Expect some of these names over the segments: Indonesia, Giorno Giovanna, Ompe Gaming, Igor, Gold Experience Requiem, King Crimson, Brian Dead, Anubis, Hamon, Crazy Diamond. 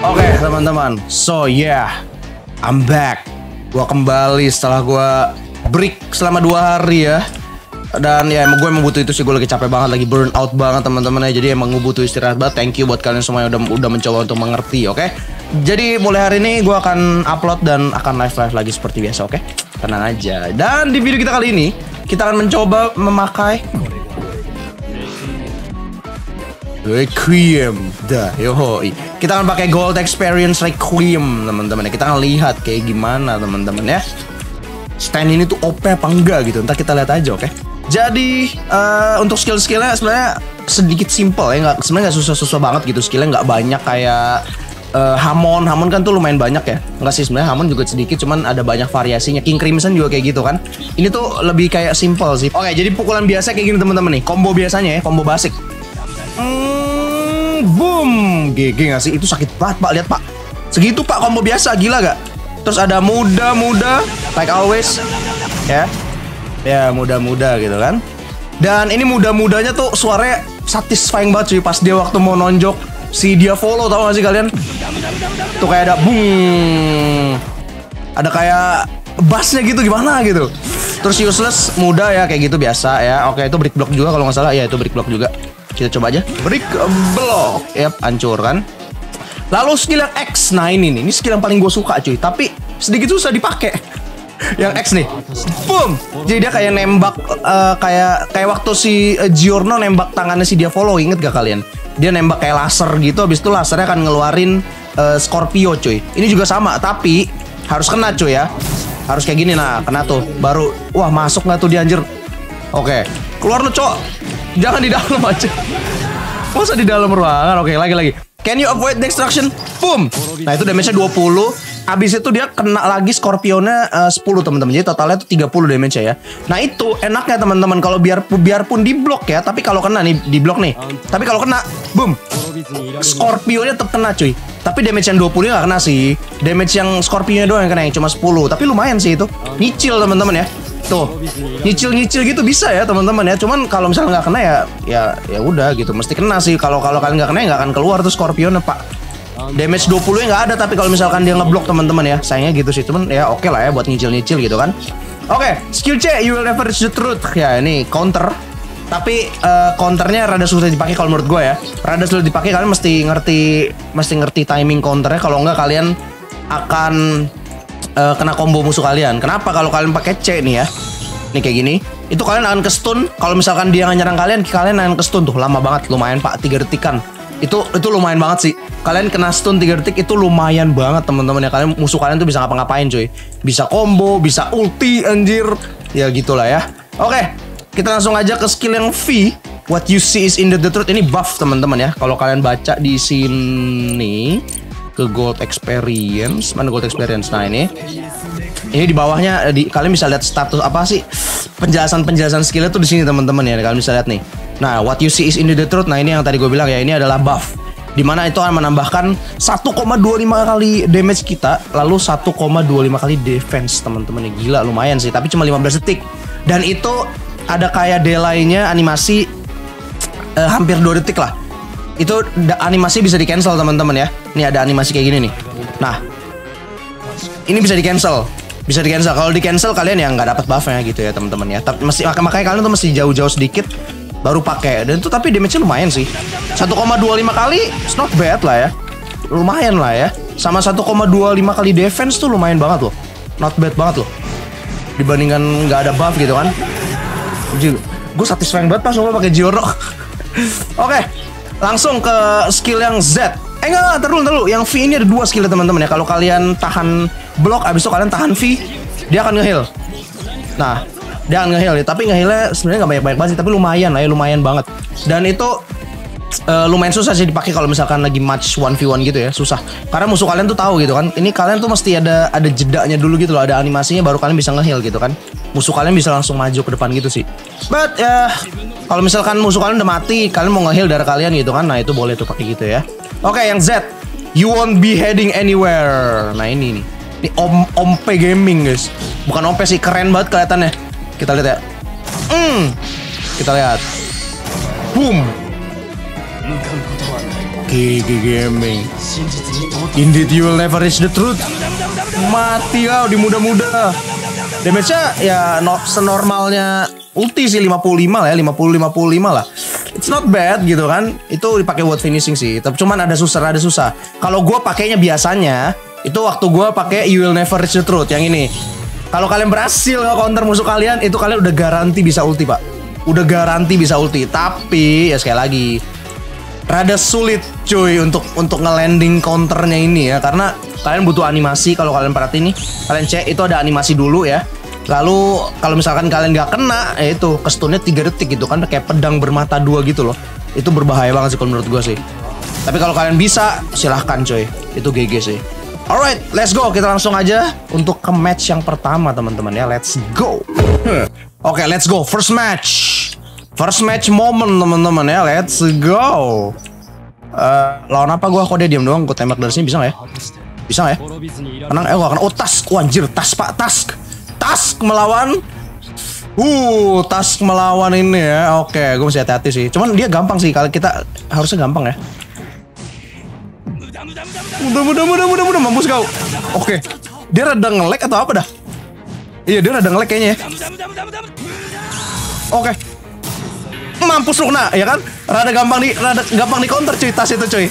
Oke teman-teman, so yeah, I'm back. Gua kembali setelah gua break selama 2 hari ya. Dan ya gue emang butuh itu sih, gue lagi capek banget, lagi burn out banget teman-teman ya. Jadi emang gue butuh istirahat banget. Thank you buat kalian semua yang udah mencoba untuk mengerti, oke? Jadi mulai hari ini gue akan upload dan akan live lagi seperti biasa, oke? Tenang aja. Dan di video kita kali ini kita akan mencoba memakai Requiem. Kita akan pakai Gold Experience Requiem teman-teman ya. Kita akan lihat kayak gimana teman-teman ya. Stand ini tuh OP apa enggak gitu. Ntar kita lihat aja, oke? Jadi untuk skill-skillnya sebenarnya sedikit simple ya, sebenarnya nggak susah-susah banget gitu. Skillnya nggak banyak kayak Hamon kan tuh lumayan banyak ya. Nggak sih, sebenarnya Hamon juga sedikit, cuman ada banyak variasinya. King Crimson juga kayak gitu kan. Ini tuh lebih kayak simple sih. Oke, jadi pukulan biasa kayak gini teman-teman nih. Combo biasanya ya, combo basic. Boom, GG nggak sih? Itu sakit banget pak, lihat pak. Segitu pak combo biasa, gila gak? Terus ada muda-muda, like always, ya. Yeah. Ya muda-muda gitu kan. Dan ini muda-mudanya tuh suaranya satisfying banget cuy. Pas dia waktu mau nonjok si dia follow, tau gak sih kalian? Tuh kayak ada boom, ada kayak bassnya gitu gimana gitu. Terus useless muda ya kayak gitu biasa ya. Oke itu brick block juga kalau gak salah. Ya itu brick block juga. Kita coba aja brick block. Yap hancur kan. Lalu skill yang X. Nah ini skill yang paling gue suka cuy. Tapi sedikit susah dipakai. Yang X nih, boom. Jadi dia kayak nembak, kayak waktu si Giorno nembak tangannya si dia follow, inget gak kalian? Dia nembak kayak laser gitu, abis itu lasernya akan ngeluarin Scorpio cuy. Ini juga sama, tapi harus kena cuy ya. Harus kayak gini, nah kena tuh, baru, wah masuk gak tuh dia anjir. Oke, keluar lu cok, jangan di dalam aja. Masa di dalam ruangan, oke lagi. Can you avoid the destruction? Boom. Nah itu damage-nya 20. Abis itu dia kena lagi Scorpionnya 10 teman-teman. Jadi totalnya tuh 30 damage ya. Nah itu enaknya teman-teman kalau biarpun di blok ya, tapi kalau kena nih di blok nih. Tapi kalau kena, boom. Scorpionnya tetap kena cuy. Tapi damage yang 20 nggak kena sih. Damage yang Scorpionnya doang yang kena yang cuma 10. Tapi lumayan sih itu. Nyicil teman-teman ya. Tuh. Nyicil-nyicil gitu bisa ya teman-teman ya. Cuman kalau misalnya nggak kena ya udah gitu. Mesti kena sih. Kalau kalian nggak kena nggak akan keluar tuh Scorpionnya, Pak. Damage 20 nya nggak ada, tapi kalau misalkan dia ngeblok teman-teman ya, sayangnya gitu sih, cuman ya oke lah ya buat nyicil-nyicil gitu kan. Oke, skill C, you will never reach the truth. Ya ini counter, tapi counternya rada sulit dipakai kalau menurut gue ya. Rada sulit dipakai, kalian mesti ngerti timing counternya. Kalau nggak kalian akan kena combo musuh kalian. Kenapa? Kalau kalian pakai C nih ya, nih kayak gini, itu kalian akan ke stun. Kalau misalkan dia nyerang kalian akan ke stun tuh lama banget, lumayan pak, 3 detikan. Itu lumayan banget sih. Kalian kena stun 3 detik itu lumayan banget teman-teman ya. Kalian musuh kalian tuh bisa ngapa-ngapain cuy. Bisa combo, bisa ulti anjir. Ya gitulah ya. Oke, kita langsung aja ke skill yang V. What you see is in the truth. Ini buff teman-teman ya. Kalau kalian baca di sini ke Gold Experience, mana Gold Experience? Nah ini. Ini di bawahnya kalian bisa lihat status apa sih? Penjelasan-penjelasan skillnya tuh di sini teman-teman ya. Kalian bisa lihat nih. Nah, what you see is in the truth. Nah, ini yang tadi gue bilang ya, ini adalah buff. Dimana itu akan menambahkan 1,25 kali damage kita, lalu 1,25 kali defense teman-teman ya. Gila lumayan sih, tapi cuma 15 detik. Dan itu ada kayak delay-nya animasi hampir 2 detik lah. Itu animasi bisa di-cancel teman-teman ya. Ini ada animasi kayak gini nih. Nah, ini bisa di-cancel. Kalau di-cancel kalian ya nggak dapat buff-nya gitu ya teman-teman ya. Makanya kalian tuh mesti jauh-jauh sedikit baru pakai. Dan itu tapi damage-nya lumayan sih. 1,25 kali it's not bad lah ya. Lumayan lah ya. Sama 1,25 kali defense tuh lumayan banget loh. Not bad banget loh. Dibandingkan nggak ada buff gitu kan. Gue satisfying banget pas gue pakai Giorno. Oke, langsung ke skill yang Z. Enggak, ntar dulu. Yang V ini ada 2 skill teman-teman ya. Kalau kalian tahan blok, abis itu kalian tahan V, dia akan ngeheal. Nah, Dan ngeheal ya, tapi ngehealnya sebenarnya nggak banyak-banyak banget sih, tapi lumayan lah ya, lumayan banget. Dan itu lumayan susah sih dipakai kalau misalkan lagi match 1v1 gitu ya, susah. Karena musuh kalian tuh tahu gitu kan, ini kalian tuh mesti ada jedanya dulu gitu loh, ada animasinya baru kalian bisa ngeheal gitu kan. Musuh kalian bisa langsung maju ke depan gitu sih. But ya, kalau misalkan musuh kalian udah mati, kalian mau ngeheal darah kalian gitu kan, nah itu boleh tuh pakai gitu ya. Oke, yang Z, you won't be heading anywhere. Nah ini nih, ini Ompe Gaming guys. Bukan Ompe sih, keren banget kelihatannya. Kita lihat ya. Kita lihat. Boom. GG Gaming. Indeed you will never reach the truth. Mati kau di muda-muda. Damage-nya ya senormalnya ulti sih 55 lah ya, 50-55 lah. It's not bad gitu kan. Itu dipakai buat finishing sih. Tapi cuman ada susah. Kalau gua pakainya biasanya itu waktu gua pakai you will never reach the truth yang ini. Kalau kalian berhasil nge-counter musuh kalian, itu kalian udah garansi bisa ulti, Pak. Udah garansi bisa ulti. Tapi ya sekali lagi rada sulit cuy untuk nge-landing counternya ini ya, karena kalian butuh animasi. Kalau kalian perhatiin nih, kalian cek itu ada animasi dulu ya, lalu kalau misalkan kalian gak kena ya itu kestunnya 3 detik gitu kan, kayak pedang bermata dua gitu loh. Itu berbahaya banget sih kalau menurut gue sih, tapi kalau kalian bisa silahkan cuy, itu GG sih. Alright, let's go. Kita langsung aja untuk ke match yang pertama teman-teman ya, let's go. Oke, let's go. First match moment teman-teman ya, let's go. Lawan apa gua? Kok dia diam doang? Gua tembak dari sini bisa nggak ya? Bisa nggak ya? Tenang, gua akan. Oh tas, anjir tas pak, tas melawan. Tas melawan ini ya. Oke, gua mesti hati-hati sih. Cuman dia gampang sih, kalau kita harusnya gampang ya. Mudah mampus kau. Oke, dia rada nge-lag atau apa dah? Iya dia rada nge-lag kayaknya ya. Oke. Mampus lu kena, ya kan? Rada gampang di counter cuy, tas itu cuy.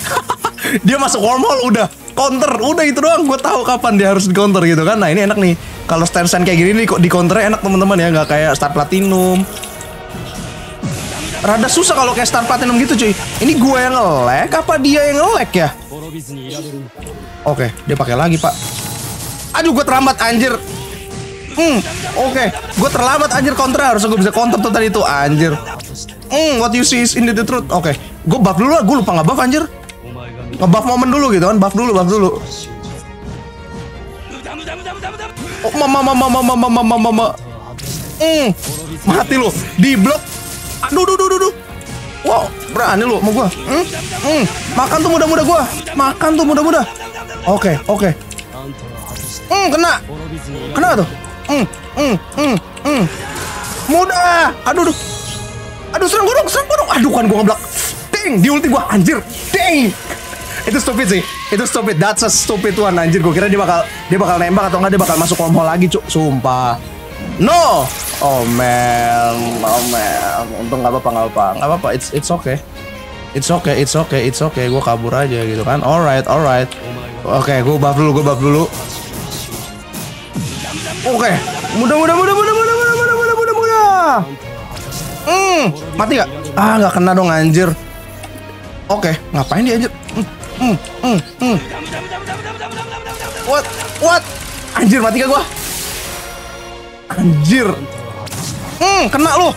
Dia masuk wormhole udah counter, udah itu doang. Gue tahu kapan dia harus di counter gitu kan. Nah ini enak nih, kalau stand kayak gini nih kok di counternya enak teman-teman ya, nggak kayak Star Platinum. Rada susah kalau kayak Star Platinum gitu cuy. Ini gue yang nge-lag apa dia yang nge-lag ya? Oke, dia pakai lagi pak. Aduh gue terlambat anjir. Oke, gue terlambat anjir counter, harusnya gue bisa counter tuh tadi itu anjir. What you see is in the truth. Oke, gue buff dulu lah, gue lupa nge-buff anjir. Nge-buff momen dulu gitu kan, buff dulu. Oh, mama. Mati lu, di blok. Aduh. Wow, berani lu sama gue. Makan tuh muda-muda. Oke. Kena tuh. Muda. Aduh serang gue dong. Aduh kan gue ngeblak. Ding, di ulti gue anjir. Ding. Itu stupid sih. Itu stupid. That's a stupid one anjir. Gue kira dia bakal nembak atau enggak, dia bakal masuk wormhole lagi, cuk. Sumpah. No. Oh man. Untung enggak apa-apa. It's okay. Gue kabur aja gitu kan. Alright. Oke, gue buff dulu. Oke. Mudah. Mati gak? Gak kena dong anjir. Oke, ngapain dia anjir? What? Anjir, mati gak gua? Anjir. Kena lu.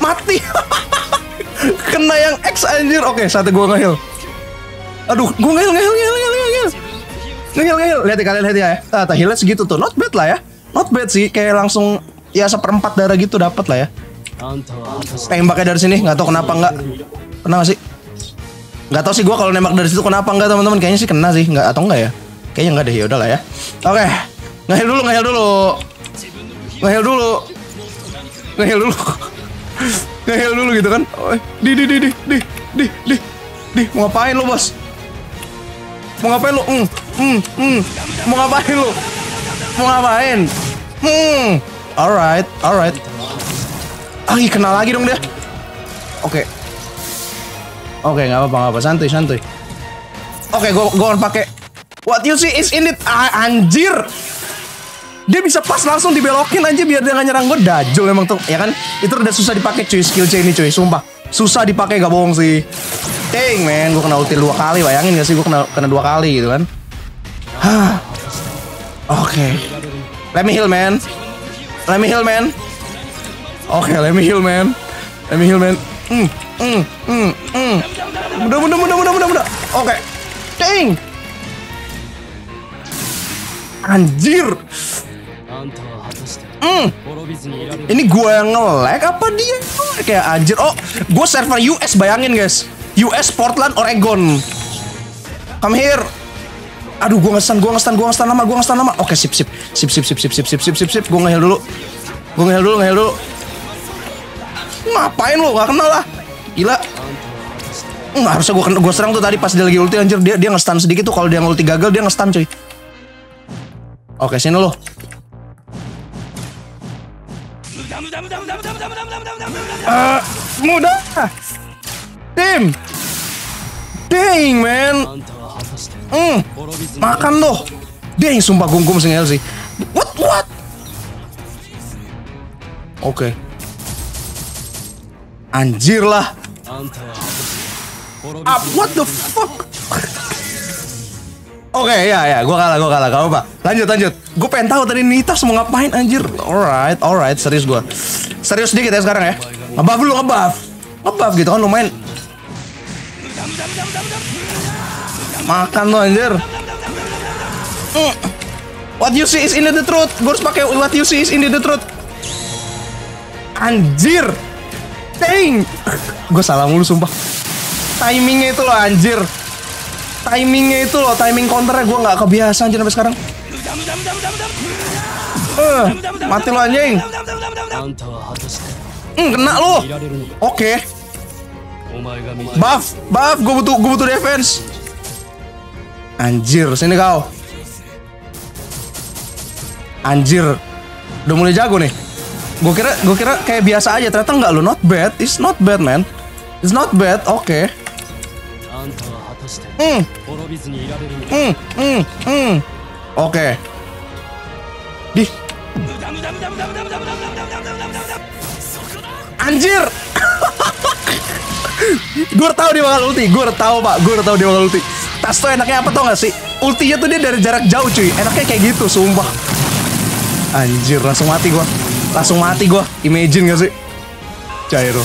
Mati. Kena yang X anjir. Oke, saatnya gua nge-heal. Aduh, gua nge-heal. Nge-heal. Lihat ya, kalian lihat ya. Heal-nya segitu tuh. Not bad lah ya. Not bad sih, kayak langsung ya 1/4 darah gitu dapat lah ya. Tembaknya dari sini, nggak tahu kenapa nggak kena gak sih? Nggak tahu sih gue kalau nembak dari situ kenapa nggak teman-teman? Kayaknya sih kena sih, nggak atau nggak ya? Kayaknya nggak deh, yaudah lah ya. Oke, ngeheal dulu gitu kan? Di, mau ngapain lo bos? Mau ngapain lo? Alright. Kena lagi dong dia. Oke, nggak apa-apa, santuy. Oke, gue akan pakai what you see is in it. Anjir, dia bisa pas langsung dibelokin aja biar dia nggak nyerang gue. Dajul emang tuh, ya kan? Itu udah susah dipakai cuy, skill C ini cuy, sumpah susah dipakai, gak bohong sih. Dang man, gue kena ulti 2 kali, bayangin gak sih gue kena 2 kali gitu kan? Oke. Let me heal man. Oke, let me heal, man. Let me heal, man. Mudah. Oke. Ding. Anjir. Ini gue yang nge-lag apa dia? Kayak anjir. Oh, gue server US, bayangin guys. US, Portland, Oregon. Come here. Aduh, gue ngestan lama. Oke, sip. Gue nge-heal dulu. Gue nge-heal dulu. Ngapain lo? Gak kenal lah. Gila. Nggak, harusnya gue serang tuh tadi pas dia lagi ulti, anjir. Dia ngestan sedikit tuh, kalau dia ulti gagal dia ngestan, cuy. Oke, sini lo. Mudah. Ding, man. Makan loh. Ding, sumpah gungkum singel sih. What? Oke. Anjir lah. What the fuck? Oke, ya, gue kalah, gak apa-apa. Lanjut. Gue pengen tahu tadi Nitas mau ngapain, anjir. Alright, serius gue. Serius dikit ya sekarang ya. Ngebuff dulu, ngebuff gitu kan lumayan. Makan lo, anjir. What you see is in the truth. Gue harus pakai what you see is in the truth. Anjir. Dang. Gue salah mulu, sumpah. Timingnya itu loh, anjir. Timingnya itu loh, timing counternya gue gak kebiasaan anjir sampai sekarang. Mati lo, anjing. Kena lo. Oke. Buff, gue butuh defense. Anjir, sini kau. Anjir. Udah mulai jago nih. Gue kira kayak biasa aja, ternyata enggak lo, not bad. It's not bad, man. It's not bad, oke. Oke. Di. Anjir. Gue tahu dia bakal ulti. Gue tahu dia bakal ulti. Tas tuh enaknya apa tau gak sih? Ultinya tuh dia dari jarak jauh, cuy. Enaknya kayak gitu, sumpah. Anjir, langsung mati gue. Imagine gak sih? Cairo.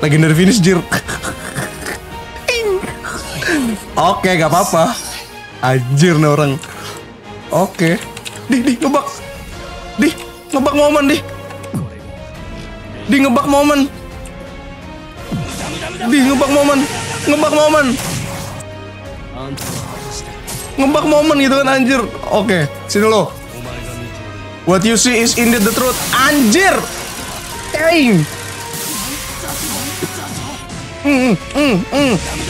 Legendary finish, jir. Oke, gak apa-apa. Anjir nih orang. Oke. Di ngebak momen gitu kan, anjir. Oke, sini lo. What you see is indeed the truth. Anjir. Dang.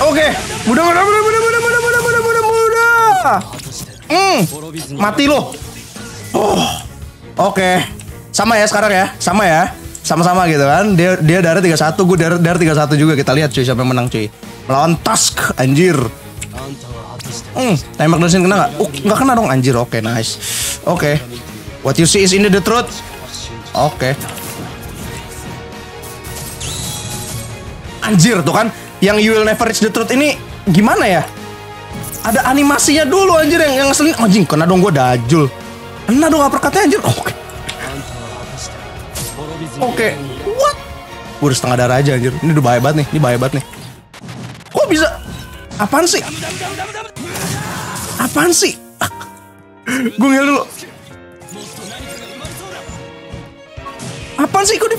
Oke. Mudah. Mati lo. Oke. Sama ya sekarang ya. Sama-sama gitu kan. Dia darah 31, gue darah 31 juga. Kita lihat, cuy, siapa yang menang, cuy. Melawan Tusk, anjir. Tembak dari sini kena enggak? Enggak kena dong, anjir. Oke, nice. Oke. What you see is indeed the truth. Oke. Anjir, tuh kan, yang you will never reach the truth ini gimana ya? Ada animasinya dulu, anjir, yang ngeselin. Anjing, kena dong gue, dajul. Kena dong uppercutnya, anjir. Oke. What? Gue udah setengah darah aja, anjir. Ini udah bahaya banget nih, Kok bisa? Apaan sih? Gue ngel dulu. Apaan sih? Kok dia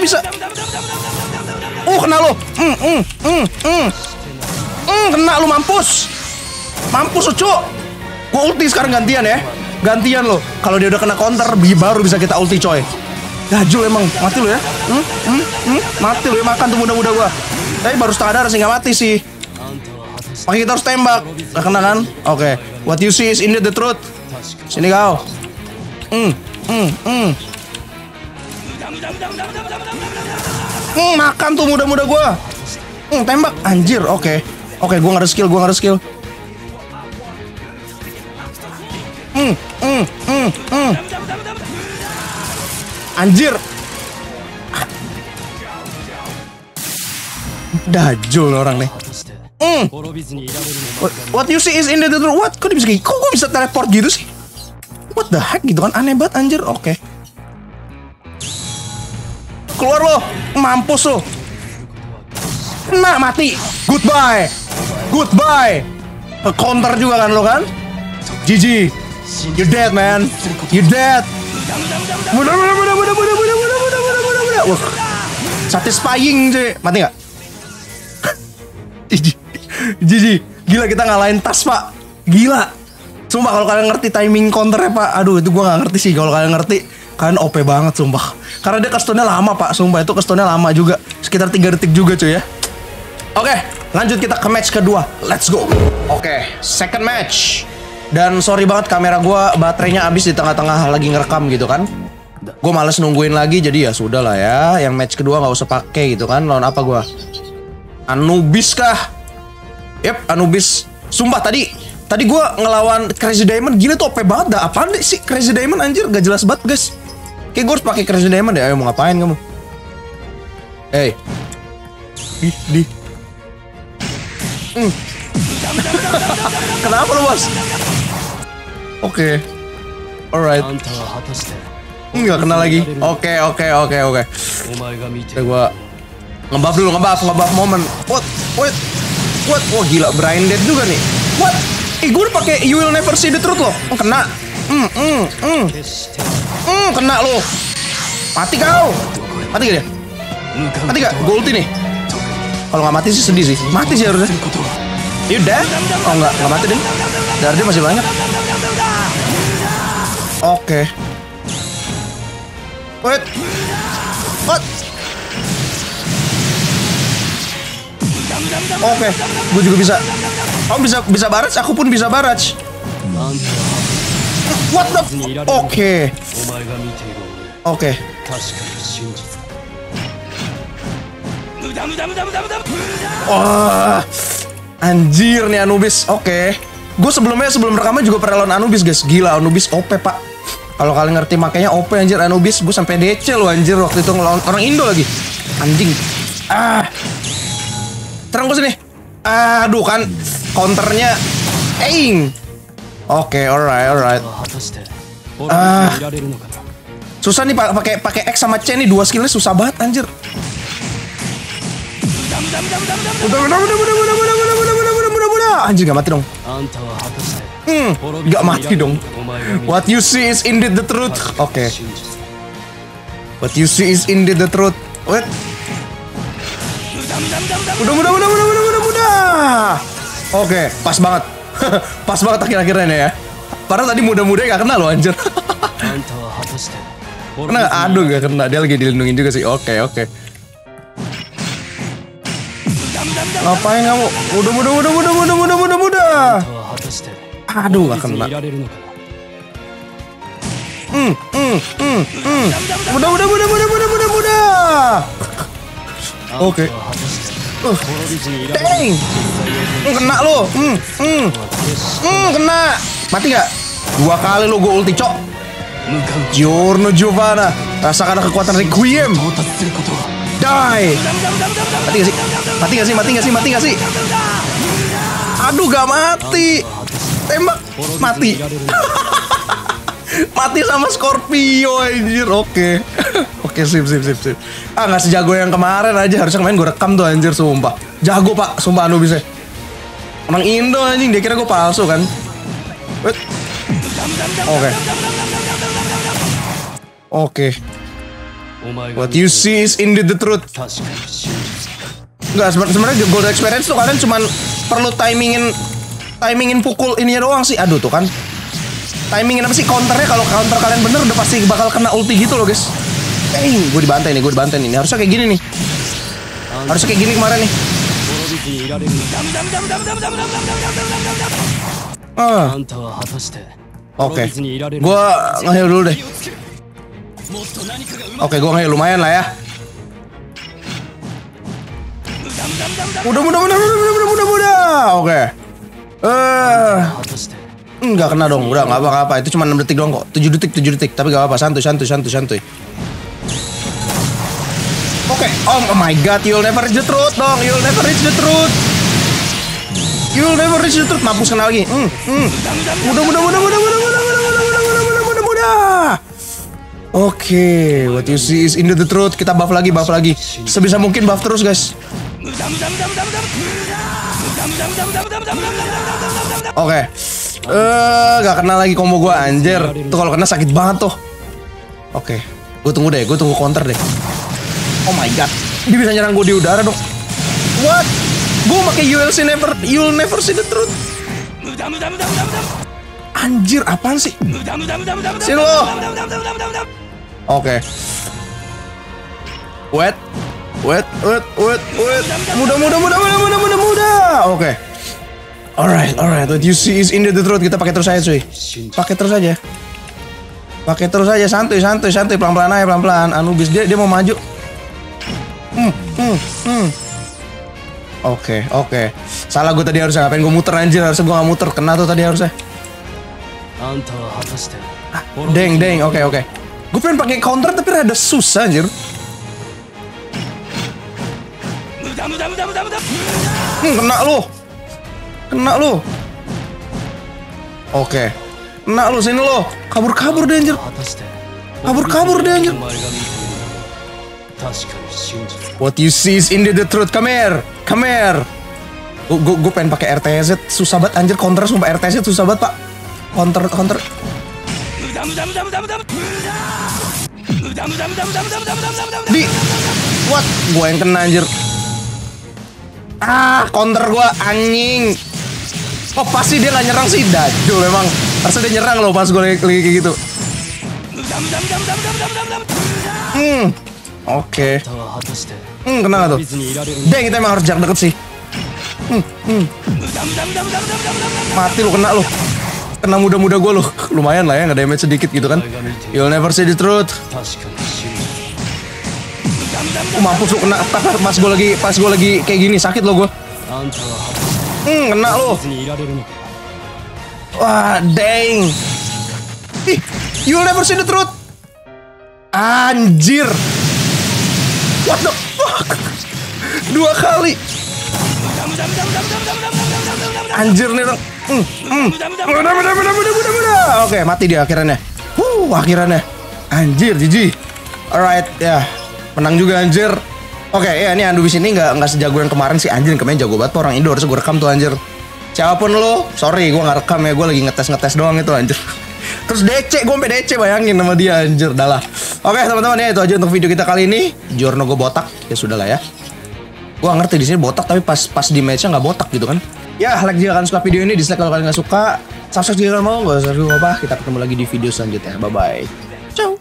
bisa? Kena lo. Kena lo, mampus. Mampus, Ucu. Gue ulti sekarang gantian lo. Kalau dia udah kena counter, baru bisa kita ulti, coy. Gajul emang, mati lo ya. Mati lo ya, makan tuh muda-muda gue. Tapi baru setengah darah sih, gak mati sih. Makanya kita harus tembak. Gak kena kan? Oke. What you see is indeed the truth. Sini kau. Makan tuh muda-muda gue. Tembak, anjir. Oke, gue gak ada skill. Anjir. Dajul orang nih. What you see is in the truth. What? Kok gue bisa teleport gitu sih? What the heck gitu kan, aneh banget, anjir. Oke. Keluar lo, mampus lo. Nah, mati. Goodbye. Goodbye. Counter juga kan lo kan? GG. You dead, man. You dead. Mudah. Satisfying, cuy. Mati nggak? GG. Gila, kita ngalahin tas, Pak. Gila. Sumpah, kalau kalian ngerti timing counternya, Pak. Aduh, itu gua nggak ngerti sih. Kalau kalian ngerti, kalian OP banget, sumpah. Karena dia kestunnya lama, Pak. Sumpah, itu kestunnya lama juga. Sekitar 3 detik juga, cuy, ya. Oke, lanjut kita ke match kedua. Let's go. Oke, second match. Dan sorry banget kamera gua baterainya habis di tengah-tengah lagi ngerekam gitu kan. Gue males nungguin lagi, jadi ya sudah lah ya. Yang match kedua nggak usah pakai gitu kan. Lawan apa gua? Anubis kah? Yep, Anubis. Sumpah tadi gua ngelawan Crazy Diamond, gila tuh OP banget dah. Apaan sih Crazy Diamond anjir, gak jelas banget, guys. Kayak gue harus pakai Crazy Diamond deh. Ayo, mau ngapain kamu? Hey. Di. Kenapa lu, Bos? Oke. Alright. Enggak kena lagi. Oke. Gua ngebuff dulu, ngebuff momen. What? Wah, gila, Brian Dead juga nih. What? Igor pakai You Will Never See The Truth loh. Kena. Kena lo. Mati kau. Mati gak dia? Mati gak? Gold ini. Kalau nggak mati sih sedih sih. Mati sih harusnya. You dead? Oh nggak mati deh. Darah dia masih banyak. Oke. Wait. What? Oke, gue juga bisa. Kamu bisa baraj, aku pun bisa baraj. What the? Oke. Wah, anjir nih Anubis. Oke. Gue sebelum rekaman juga pernah lawan Anubis, guys. Gila, Anubis OP, Pak. Kalau kalian ngerti makanya OP anjir Anubis. Gue sampai DC loh anjir waktu itu ngelawan orang Indo lagi. Anjing. Ah. Terang gue sini. Aduh kan counternya aing. Oke, alright. Susah nih pakai X sama C nih, dua skillnya susah banget anjir. Udah. Anjir gak mati dong. Gak mati dong. What you see is indeed the truth. Oke. What you see is indeed the truth. Wait. Mudah. Oke, pas banget. Pas banget akhir-akhirnya ya. Padahal tadi muda-muda gak kena loh anjir. Kena gak? Aduh gak kena. Dia lagi dilindungin juga sih. Oke. Ngapain kamu? Muda. Aduh gak kena. Muda. Oke. Dang. Kena lo. Kena. Mati gak? 2 kali lo gue ulti, cok. Giorno Giovanna. Rasakan kekuatan Requiem. Die. Mati gak sih? Aduh gak mati. Tembak. Mati. Mati sama Scorpio anjir. Oke, sip. Ah, nggak sejago yang kemarin aja. Harusnya kemarin gue rekam tuh anjir, sumpah. Jago, Pak. Sumpah Anubisnya. Orang Indo anjing, dia kira gue palsu kan. Wait. Oke. What you see is indeed the truth. Enggak, sebenarnya di Gold Experience tuh kalian cuman perlu timingin pukul ininya doang sih. Aduh tuh kan. Timingin apa sih counternya? Kalau counter kalian bener udah pasti bakal kena ulti gitu loh, guys. Gue dibantai nih. Harusnya kayak gini nih. Harusnya kayak gini kemarin nih. Oke. Gue ngeheal dulu deh. Oke, gue ngeheal lumayan lah ya. Mudah. Oke. Nggak kena dong, udah nggak apa-apa. Itu cuma 6 detik doang kok, 7 detik. Tapi nggak apa-apa, santuy. Oke. Oh my god, you'll never reach the truth dong, you'll never reach the truth. Mampus, kena lagi. Mudah. Oke, what you see is into the truth. Kita buff lagi, sebisa mungkin buff terus, guys. Oke, gak kena lagi combo gue, anjir. Tuh kalau kena sakit banget tuh. Oke, gue tunggu deh, gue tunggu counter deh. Oh my god, dia bisa nyerang gue di udara dong. What? Gue pakai you'll never see the truth. Anjir, apaan sih? Sini lo. Oke. Wait. Muda. Oke. Alright. What you see is in the truth. Kita pakai terus aja, cuy. Pakai terus aja. Santuy. Pelan-pelan aja. Anubis dia mau maju. Oke. Salah gue tadi, harusnya ngapain gue muter, anjir. Harusnya gue gak muter. Kena tuh tadi harusnya. Deng. Oke. Gue pengen pakai counter tapi rada susah, anjir. Kena lu. Oke. Kena lu, sini lo. Kabur-kabur deh, anjir. What you see is indeed the truth. Come here. Gue pengen pakai RTZ, susah banget anjir counter, sumpah RTZ susah banget, Pak. Counter. Di. What? Gue yang kena, anjir. Ah, counter gue, anjing. Oh, pasti dia gak nyerang sih, Dajul memang. Harusnya dia nyerang loh pas gue lagi kayak gitu. Oke. Kena gak tuh? Deng, kita emang harus jarak deket sih. Mati lu, kena lu. Kena muda-muda gue lu. Lumayan lah ya, gak damage sedikit gitu kan. You'll never see the truth. Mampus lu, kena pas gue lagi kayak gini, sakit lo gue. Kena lu. Wah, dang. Ih, you'll never see the truth. Anjir. What the fuck? 2 kali. Anjir nih orang. Mudah. Oke, mati dia akhirannya. Akhirannya. Anjir, GG. Alright, ya. Menang juga, anjir. Oke, ya ini Anubis ini nggak sejago yang kemarin sih, anjir. Kemarin jago banget orang Indo, harusnya gue rekam tuh, anjir. Siapapun lo, sorry gue nggak rekam ya, gue lagi ngetes doang itu, anjir. Terus DC, gue sampe DC bayangin sama dia, anjir. Dah lah. Oke, teman-teman, ya itu aja untuk video kita kali ini. Giorno gue botak, ya sudah lah ya. Gue ngerti di sini botak, tapi pas di matchnya nggak botak gitu kan. Ya, like jika kalian suka video ini, dislike kalau kalian nggak suka, subscribe jika kalian mau, nggak usah apa-apa. Kita ketemu lagi di video selanjutnya. Bye-bye. Ciao.